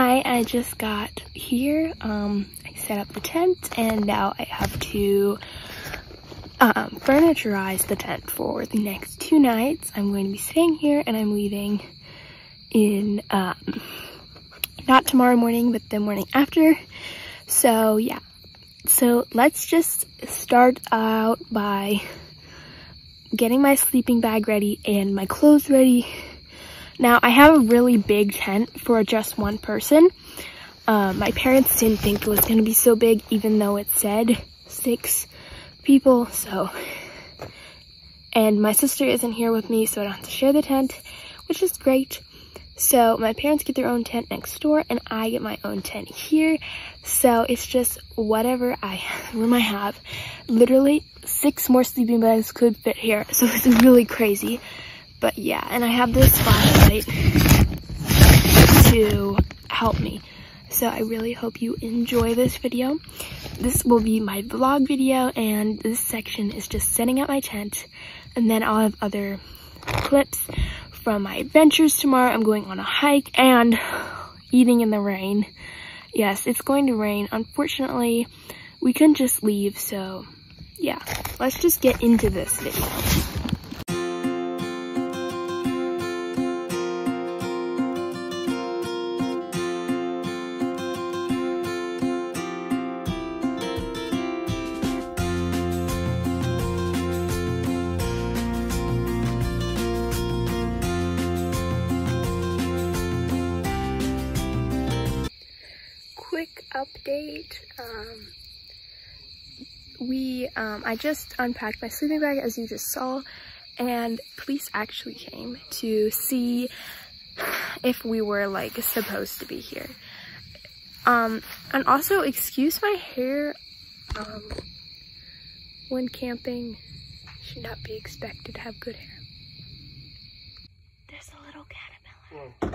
Hi, I just got here. I set up the tent and now I have to furniturize the tent for the next two nights. I'm going to be staying here and I'm leaving in not tomorrow morning, but the morning after. So yeah, so let's just start out by getting my sleeping bag ready and my clothes ready. Now, I have a really big tent for just one person. My parents didn't think it was going to be so big, even though it said 6 people. So, and my sister isn't here with me, so I don't have to share the tent, which is great. So my parents get their own tent next door, and I get my own tent here. So it's just whatever room I have. Literally 6 more sleeping bags could fit here. So it's really crazy. But yeah, and I have this flashlight to help me. So I really hope you enjoy this video. This will be my vlog video, and this section is just setting up my tent. And then I'll have other clips from my adventures tomorrow. I'm going on a hike and eating in the rain. Yes, it's going to rain. Unfortunately, we couldn't just leave. So yeah, let's just get into this video. Update. I just unpacked my sleeping bag, as you just saw, and police actually came to see if we were like supposed to be here. And also, excuse my hair. When camping, should not be expected to have good hair. There's a little caterpillar. Whoa.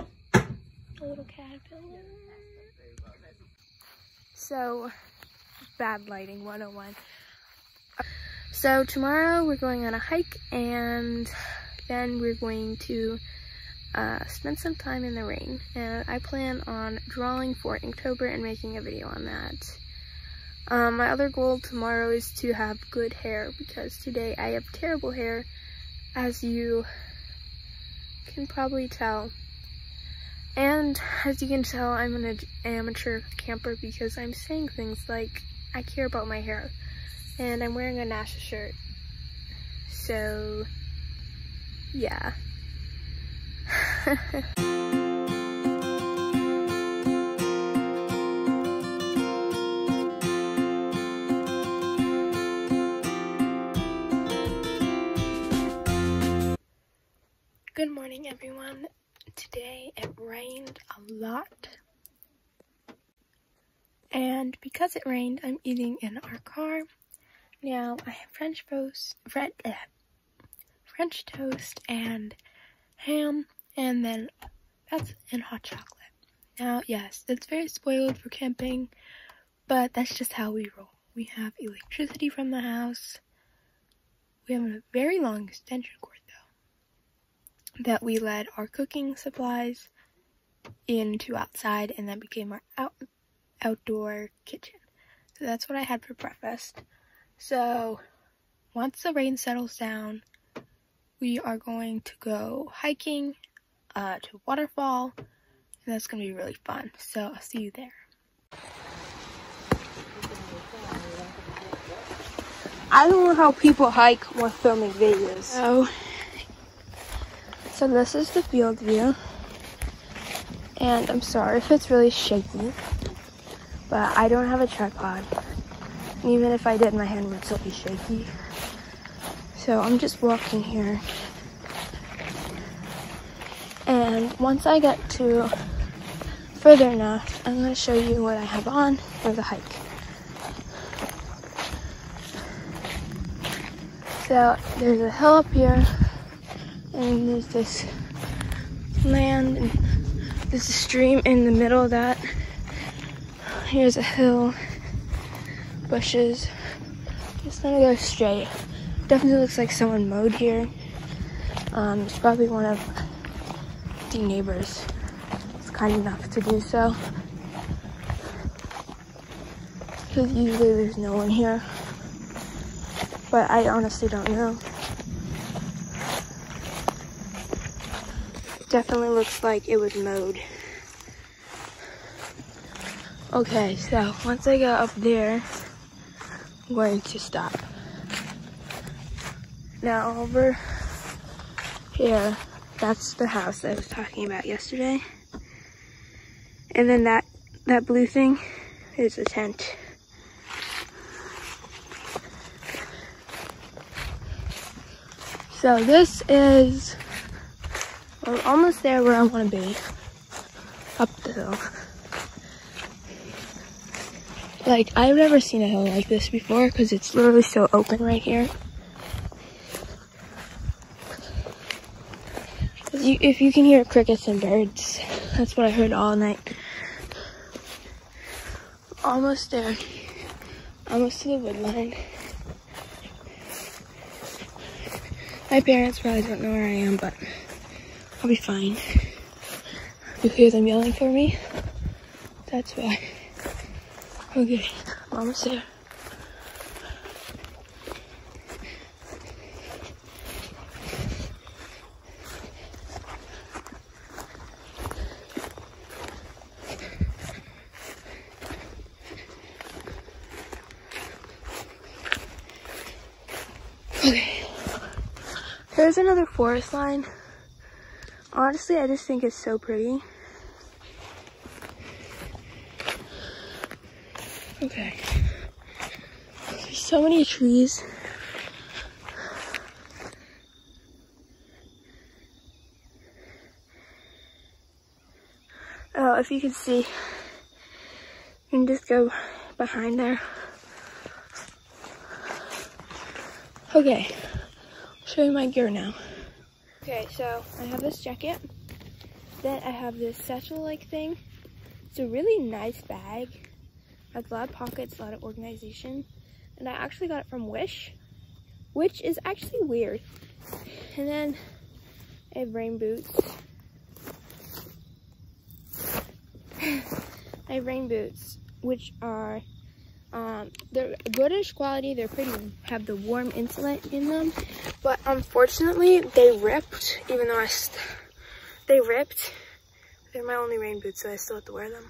A little caterpillar. So, bad lighting 101. So tomorrow we're going on a hike, and then we're going to spend some time in the rain. And I plan on drawing for Inktober and making a video on that. My other goal tomorrow is to have good hair, because today I have terrible hair, as you can probably tell. And as you can tell, I'm an amateur camper, because I'm saying things like, I care about my hair, and I'm wearing a NASA shirt. So, yeah. Good morning, everyone. Today it rained a lot, and because it rained, I'm eating in our car. Now I have French toast and ham, and then that's in hot chocolate. Now yes, it's very spoiled for camping, but that's just how we roll. We have electricity from the house. We have a very long extension cord that we led our cooking supplies into outside, and that became our outdoor kitchen. So that's what I had for breakfast. So once the rain settles down, we are going to go hiking to a waterfall, and that's going to be really fun. So I'll see you there. I don't know how people hike while filming videos. Oh. So this is the field view, and I'm sorry if it's really shaky, but I don't have a tripod. And even if I did, my hand would still be shaky. So I'm just walking here. And once I get to further enough, I'm going to show you what I have on for the hike. So there's a hill up here. And there's this land, and there's a stream in the middle of that. Here's a hill, bushes. Just gonna go straight. Definitely looks like someone mowed here. It's probably one of the neighbors. It's kind enough to do so, because usually there's no one here, but I honestly don't know. Definitely looks like it was mowed. Okay, so once I get up there, I'm going to stop. Now over here, that's the house I was talking about yesterday. And then that blue thing is a tent. So this is, well, I'm almost there where I want to be, up the hill. Like, I've never seen a hill like this before because it's literally so open right here. If you can hear crickets and birds, that's what I heard all night. Almost there. Almost to the wood line. My parents probably don't know where I am, but I'll be fine. You hear them yelling for me? That's why. Okay, I'm almost there. Okay, here's another forest line. Honestly, I just think it's so pretty. Okay, there's so many trees. Oh, if you can see, you can just go behind there. Okay, I'll show you my gear now. Okay, so I have this jacket. Then I have this satchel-like thing. It's a really nice bag. Has a lot of pockets, a lot of organization. And I actually got it from Wish, which is actually weird. And then I have rain boots. I have rain boots, which are they're goodish quality. They're pretty, have the warm insulet in them, but unfortunately they ripped. Even though they ripped, they're my only rain boots, so I still have to wear them.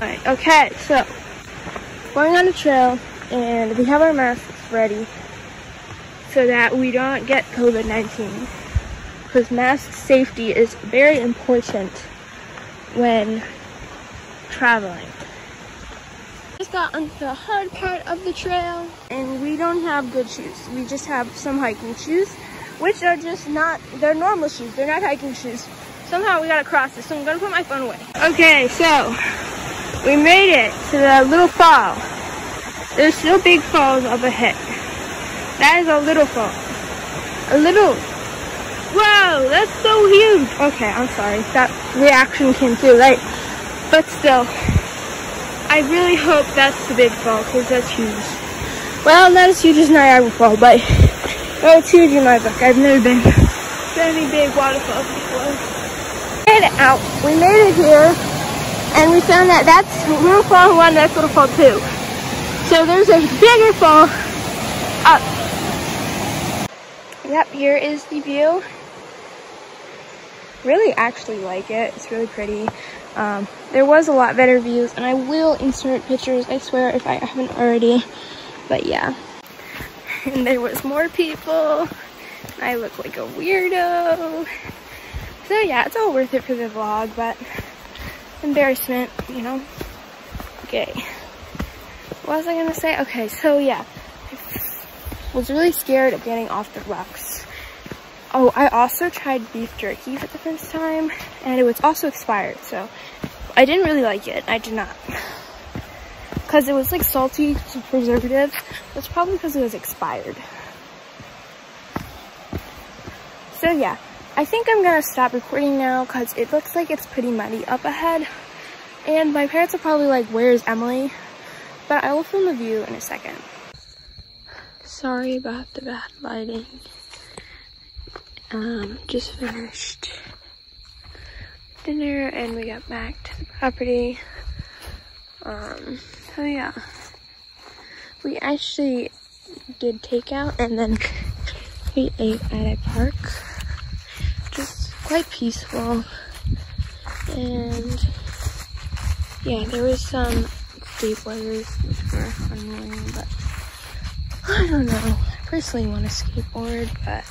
Alright, okay, so going on the trail, and we have our masks ready so that we don't get COVID 19. Because mask safety is very important when traveling. Just got on the hard part of the trail, and we don't have good shoes. We just have some hiking shoes, which are just not, they're normal shoes, they're not hiking shoes. Somehow we gotta cross this, so I'm gonna put my phone away. Okay, so we made it to the little fall. There's still big falls up ahead. That is a little fall. A little, whoa, that's so huge. Okay, I'm sorry, that reaction came too late, but still. I really hope that's the big fall, because that's huge. Well, not as huge as Niagara Falls, but well, it's huge in my book. I've never been to any big waterfalls before. We made it out. We made it here, and we found that that's little fall one, that's little fall two. So there's a bigger fall up. Yep, here is the view. Really actually like it. It's really pretty. There was a lot better views, and I will insert pictures, I swear, if I haven't already, but yeah. And there was more people. I look like a weirdo. So yeah, it's all worth it for the vlog, but embarrassment, you know. Okay, what was I gonna say? Okay, so yeah, I was really scared of getting off the rocks. Oh, I also tried beef jerky for the first time, and it was also expired, so I didn't really like it. I did not. Because it was like salty, some preservatives. That's probably because it was expired. So yeah, I think I'm gonna stop recording now because it looks like it's pretty muddy up ahead. And my parents are probably like, where's Emily? But I will film the view in a second. Sorry about the bad lighting. Just finished dinner and we got back to the property. So yeah, we actually did takeout and then we ate at a park, just quite peaceful. And yeah, there was some skateboarders which were annoying, but I don't know, I personally want to skateboard, but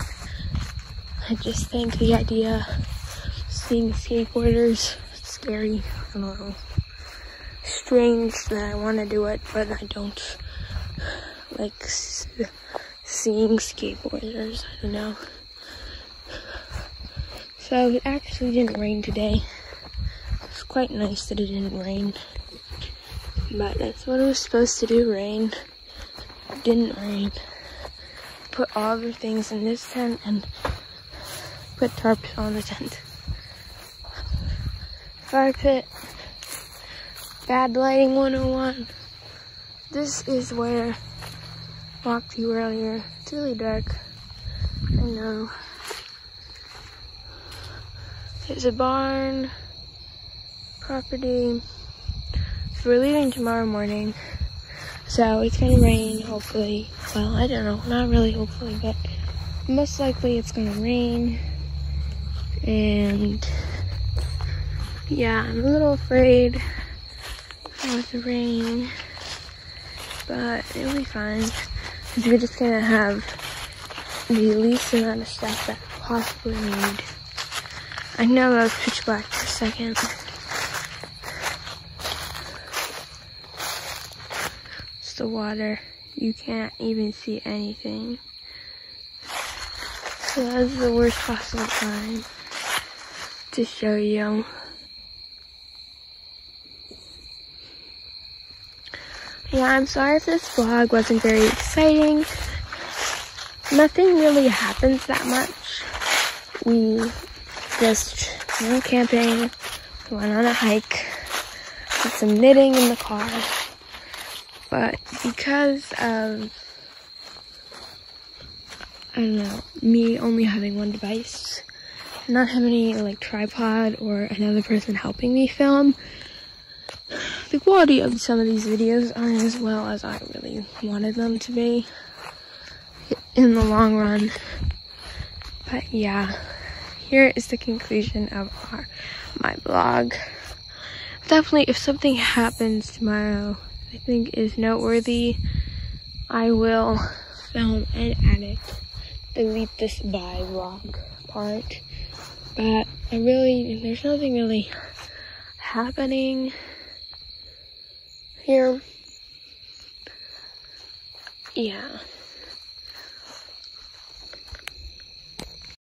I just think the idea of seeing skateboarders is scary. I don't know. Strange that I want to do it, but I don't like seeing skateboarders. I don't know. So it actually didn't rain today. It's quite nice that it didn't rain, but that's what it was supposed to do. Rain. It didn't rain. Put all of your things in this tent and put tarps on the tent. Fire pit. Bad lighting 101. This is where I walked you earlier. It's really dark. I know. There's a barn, property. So we're leaving tomorrow morning. So it's gonna rain, hopefully. Well, I don't know, not really hopefully, but most likely it's gonna rain. And yeah, I'm a little afraid with the rain, but it'll be fine. We're just gonna have the least amount of stuff that we possibly need. I know that was pitch black for a second. It's the water. You can't even see anything. So that was the worst possible time to show you. Yeah, I'm sorry if this vlog wasn't very exciting. Nothing really happens that much. We just went camping, went on a hike, did some knitting in the car. But because of, I don't know, me only having one device, and not having any like tripod or another person helping me film, the quality of some of these videos aren't as well as I really wanted them to be in the long run. But yeah, here is the conclusion of my vlog. Definitely, if something happens tomorrow I think is noteworthy, I will film and edit, delete this bye vlog part. But I really, there's nothing really happening here. Yeah.